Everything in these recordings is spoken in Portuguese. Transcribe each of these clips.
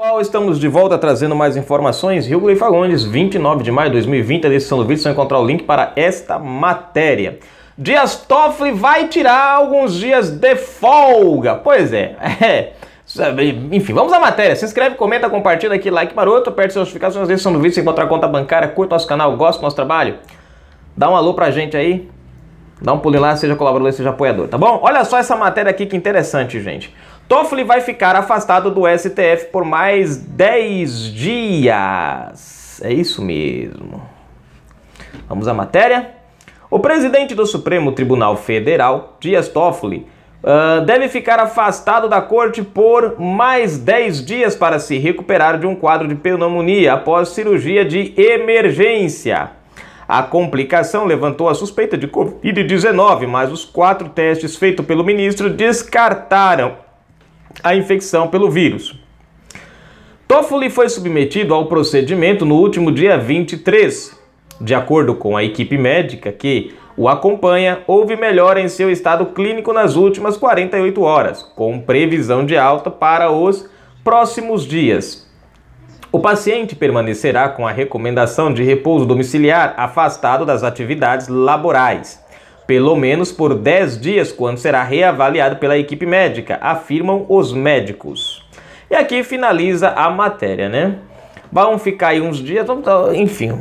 Pessoal, estamos de volta trazendo mais informações. Rio Gleifagondes, 29 de maio de 2020, a descrição do vídeo, você vai encontrar o link para esta matéria. Dias Toffoli vai tirar alguns dias de folga. Pois é, Enfim, vamos à matéria. Se inscreve, comenta, compartilha aqui, like maroto, aperte suas notificações, descrição do vídeo, você encontra a conta bancária, curta nosso canal, gosta do nosso trabalho. Dá um alô pra gente aí. Dá um pulinho lá, seja colaborador, seja apoiador, tá bom? Olha só essa matéria aqui que interessante, gente. Toffoli vai ficar afastado do STF por mais 10 dias. É isso mesmo. Vamos à matéria. O presidente do Supremo Tribunal Federal, Dias Toffoli, deve ficar afastado da corte por mais 10 dias para se recuperar de um quadro de pneumonia após cirurgia de emergência. A complicação levantou a suspeita de Covid-19, mas os 4 testes feitos pelo ministro descartaram a infecção pelo vírus. Toffoli foi submetido ao procedimento no último dia 23. De acordo com a equipe médica que o acompanha, houve melhora em seu estado clínico nas últimas 48 horas, com previsão de alta para os próximos dias. O paciente permanecerá com a recomendação de repouso domiciliar, afastado das atividades laborais, pelo menos por 10 dias, quando será reavaliado pela equipe médica, afirmam os médicos. E aqui finaliza a matéria, né? Vão ficar aí uns dias, enfim,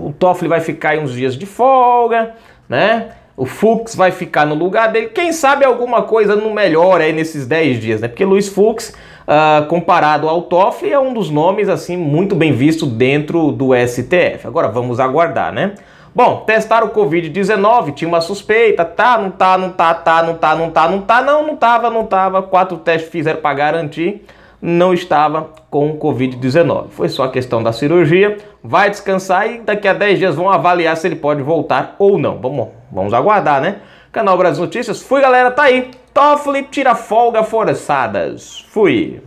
o Toffoli vai ficar aí uns dias de folga, né? O Fux vai ficar no lugar dele. Quem sabe alguma coisa não melhora aí nesses 10 dias, né? Porque Luiz Fux, comparado ao Toffoli, é um dos nomes, assim, muito bem visto dentro do STF. Agora vamos aguardar, né? Bom, testaram o Covid-19, tinha uma suspeita, não tava. 4 testes fizeram para garantir, não estava com Covid-19. Foi só a questão da cirurgia, vai descansar e daqui a 10 dias vão avaliar se ele pode voltar ou não. Vamos aguardar, né? Canal Brasil Notícias, fui galera, tá aí. Toffoli tira folga forçadas. Fui.